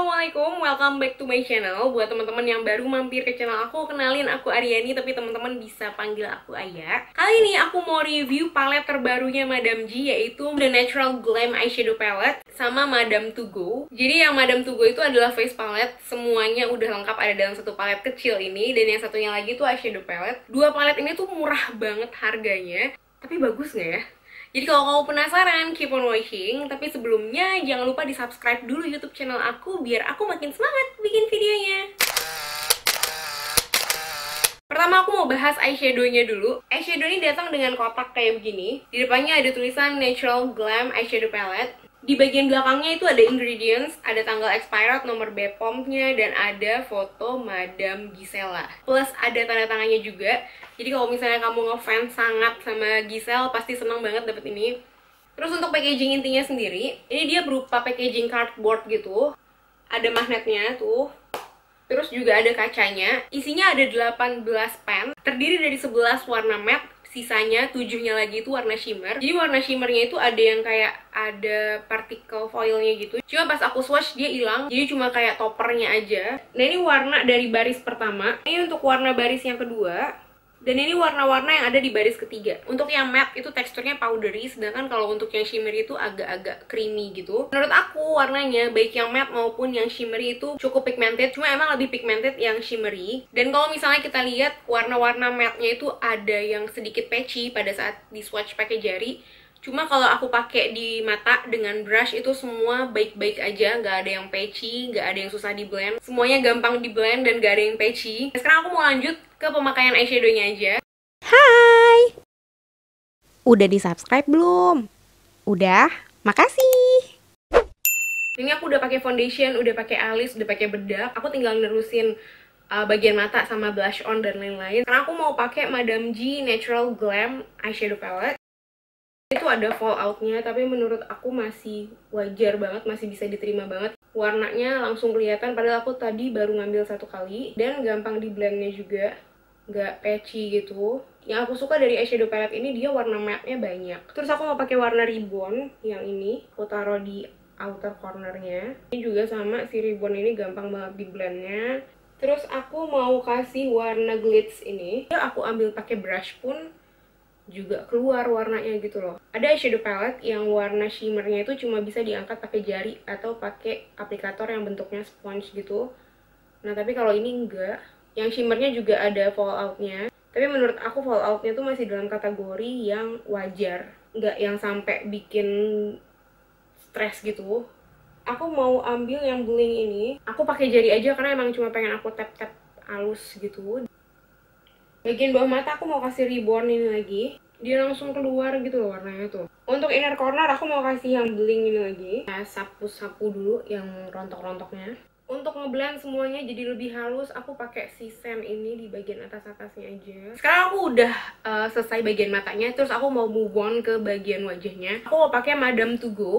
Assalamualaikum, welcome back to my channel. Buat teman-teman yang baru mampir ke channel aku, kenalin aku Ariani, tapi teman-teman bisa panggil aku Aya. Kali ini aku mau review palet terbarunya Madame Gie, yaitu The Natural Glam Eyeshadow Palette sama Madame To Go. Jadi yang Madame To Go itu adalah face palette, semuanya udah lengkap ada dalam satu palet kecil ini, dan yang satunya lagi tuh eyeshadow palette. Dua palet ini tuh murah banget harganya, tapi bagus nggak ya? Jadi kalau kamu penasaran, keep on watching. Tapi sebelumnya, jangan lupa di-subscribe dulu YouTube channel aku, biar aku makin semangat bikin videonya. Pertama aku mau bahas eyeshadownya dulu. Eyeshadow ini datang dengan kotak kayak begini. Di depannya ada tulisan Natural Glam Eyeshadow Palette. Di bagian belakangnya itu ada ingredients, ada tanggal expired, nomor BPOM-nya, dan ada foto Madame Gisela. Plus ada tanda tangannya juga. Jadi kalau misalnya kamu ngefans sangat sama Gisela, pasti senang banget dapet ini. Terus untuk packaging intinya sendiri, ini dia berupa packaging cardboard gitu. Ada magnetnya tuh. Terus juga ada kacanya. Isinya ada 18 pen, terdiri dari 11 warna matte, sisanya 7-nya lagi itu warna shimmer. Jadi warna shimmernya itu ada yang kayak ada partikel foilnya gitu. Cuma pas aku swatch dia hilang, jadi cuma kayak toppernya aja. Nah ini warna dari baris pertama, ini untuk warna baris yang kedua, dan ini warna-warna yang ada di baris ketiga. Untuk yang matte itu teksturnya powdery, sedangkan kalau untuk yang shimmer itu agak-agak creamy gitu. Menurut aku warnanya baik yang matte maupun yang shimmery itu cukup pigmented, cuma emang lebih pigmented yang shimmery. Dan kalau misalnya kita lihat warna-warna matte-nya itu ada yang sedikit patchy pada saat di swatch pakai jari. Cuma kalau aku pakai di mata dengan brush itu semua baik-baik aja, nggak ada yang patchy, nggak ada yang susah di blend. Semuanya gampang di blend dan nggak ada yang patchy. Sekarang aku mau lanjut ke pemakaian eyeshadownya aja. Hai, udah di subscribe belum? Udah, makasih. Ini aku udah pakai foundation, udah pakai alis, udah pakai bedak. Aku tinggal nerusin bagian mata sama blush on dan lain-lain. Karena aku mau pakai Madame Gie Natural Glam Eyeshadow Palette. Itu ada fallout-nya, tapi menurut aku masih wajar banget, masih bisa diterima banget. Warnanya langsung kelihatan, padahal aku tadi baru ngambil satu kali. Dan gampang di blend-nya juga, nggak patchy gitu. Yang aku suka dari eyeshadow palette ini, dia warna matte-nya banyak. Terus aku mau pakai warna ribbon, yang ini. Aku taruh di outer corner-nya. Ini juga sama, si ribbon ini gampang banget di blend-nya. Terus aku mau kasih warna glitz ini. Aku ambil pakai brush pun juga keluar warnanya gitu loh. Ada eyeshadow palette yang warna shimmernya itu cuma bisa diangkat pakai jari atau pakai aplikator yang bentuknya sponge gitu. Nah tapi kalau ini enggak, yang shimmernya juga ada falloutnya. Tapi menurut aku falloutnya tuh masih dalam kategori yang wajar, nggak yang sampai bikin stres gitu. Aku mau ambil yang bling ini, aku pakai jari aja karena emang cuma pengen aku tap-tap halus gitu. Bagian bawah mata aku mau kasih ribbon ini lagi. Dia langsung keluar gitu loh warnanya tuh. Untuk inner corner aku mau kasih yang bling ini lagi. Nah, sapu-sapu dulu yang rontok-rontoknya. Untuk ngeblend semuanya jadi lebih halus, aku pakai si sand ini di bagian atas-atasnya aja. Sekarang aku udah selesai bagian matanya, terus aku mau move on ke bagian wajahnya. Aku mau pakai Madame To Go.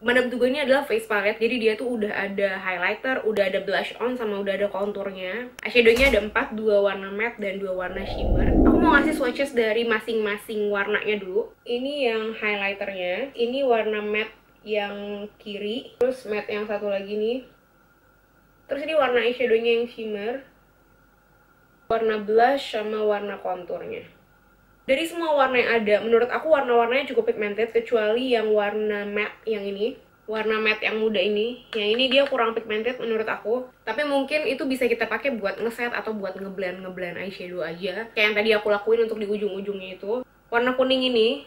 Madame To Go ini adalah face palette, jadi dia tuh udah ada highlighter, udah ada blush on, sama udah ada konturnya. Eyeshadownya ada 4, 2 warna matte dan 2 warna shimmer. Aku mau ngasih swatches dari masing-masing warnanya dulu. Ini yang highlighternya, ini warna matte yang kiri, terus matte yang satu lagi nih. Terus ini warna eyeshadownya yang shimmer, warna blush sama warna konturnya. Dari semua warna yang ada, menurut aku warna-warnanya cukup pigmented, kecuali yang warna matte yang ini. Warna matte yang muda ini. Yang ini dia kurang pigmented menurut aku. Tapi mungkin itu bisa kita pakai buat ngeset atau buat ngeblend eyeshadow aja. Kayak yang tadi aku lakuin untuk di ujung-ujungnya itu. Warna kuning ini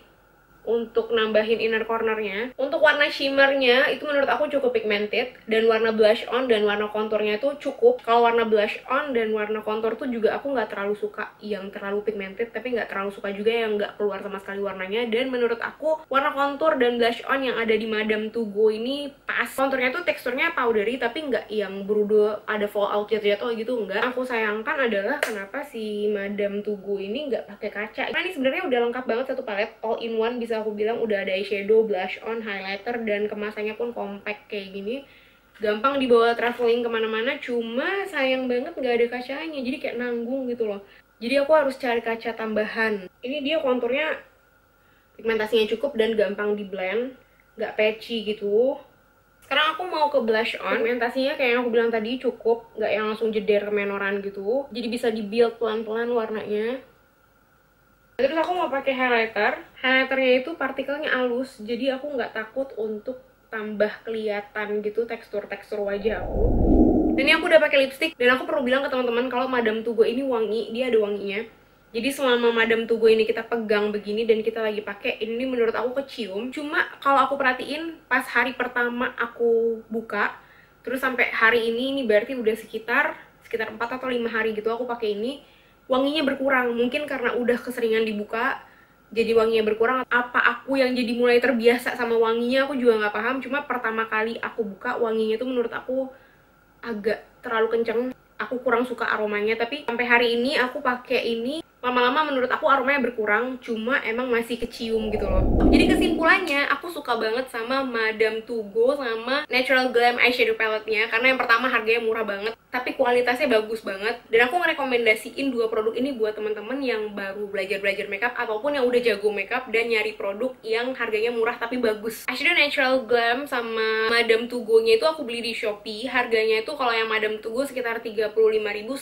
untuk nambahin inner cornernya. Untuk warna shimmernya itu menurut aku cukup pigmented, dan warna blush on dan warna konturnya tuh cukup. Kalau warna blush on dan warna kontur tuh juga aku nggak terlalu suka yang terlalu pigmented, tapi nggak terlalu suka juga yang nggak keluar sama sekali warnanya. Dan menurut aku warna kontur dan blush on yang ada di Madame To Go ini pas. Konturnya tuh teksturnya powdery, tapi nggak yang berudul ada fallout jatuh-jatuh gitu, nggak. Aku sayangkan adalah kenapa si Madame To Go ini nggak pakai kaca. Nah ini sebenarnya udah lengkap banget satu palet, all in one. Bisa aku bilang udah ada eyeshadow, blush on, highlighter, dan kemasannya pun compact kayak gini, gampang dibawa traveling kemana-mana. Cuma sayang banget nggak ada kacanya, jadi kayak nanggung gitu loh. Jadi aku harus cari kaca tambahan. Ini dia konturnya pigmentasinya cukup dan gampang di blend, nggak patchy gitu. Sekarang aku mau ke blush on. Pigmentasinya kayak yang aku bilang tadi cukup, nggak yang langsung jeder menoran gitu. Jadi bisa di-build pelan-pelan warnanya. Terus aku mau pakai highlighter. Highlighternya itu partikelnya halus, jadi aku nggak takut untuk tambah kelihatan gitu tekstur-tekstur wajah aku. Dan ini aku udah pakai lipstick, dan aku perlu bilang ke teman-teman kalau Madame To Go ini wangi, dia ada wanginya. Jadi selama Madame To Go ini kita pegang begini dan kita lagi pakai, ini menurut aku kecium. Cuma kalau aku perhatiin pas hari pertama aku buka, terus sampai hari ini berarti udah sekitar 4 atau 5 hari gitu aku pakai ini, wanginya berkurang. Mungkin karena udah keseringan dibuka, jadi wanginya berkurang. Apa aku yang jadi mulai terbiasa sama wanginya, aku juga nggak paham. Cuma pertama kali aku buka, wanginya tuh menurut aku agak terlalu kenceng. Aku kurang suka aromanya, tapi sampai hari ini aku pakai ini, lama-lama menurut aku aromanya berkurang, cuma emang masih kecium gitu loh. Jadi kesimpulannya, aku suka banget sama Madame To Go sama Natural Glam Eyeshadow Palette-nya, karena yang pertama harganya murah banget, tapi kualitasnya bagus banget. Dan aku ngerekomendasiin dua produk ini buat temen-temen yang baru belajar-belajar makeup, ataupun yang udah jago makeup dan nyari produk yang harganya murah tapi bagus. Eyeshadow Natural Glam sama Madame To Go-nya itu aku beli di Shopee. Harganya itu kalau yang Madame To Go sekitar 35.000,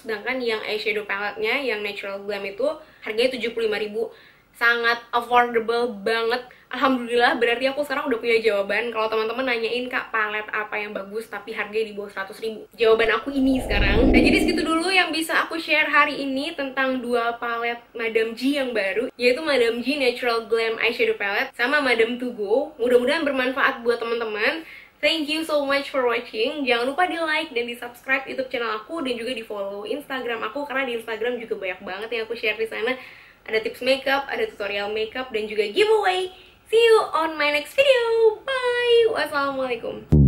sedangkan yang eyeshadow palette-nya, yang Natural Glam itu harganya 75.000, sangat affordable banget. Alhamdulillah, berarti aku sekarang udah punya jawaban kalau teman-teman nanyain, Kak, palet apa yang bagus tapi harganya di bawah 100.000. Jawaban aku ini sekarang. Nah, jadi segitu dulu yang bisa aku share hari ini tentang dua palet Madame Gie yang baru, yaitu Madame Gie Natural Glam Eyeshadow Palette sama Madame To Go. Mudah-mudahan bermanfaat buat teman-teman. Thank you so much for watching. Jangan lupa di-like dan di-subscribe YouTube channel aku, dan juga di-follow Instagram aku, karena di Instagram juga banyak banget yang aku share di sana. Ada tips makeup, ada tutorial makeup, dan juga giveaway. See you on my next video. Bye. Wassalamualaikum.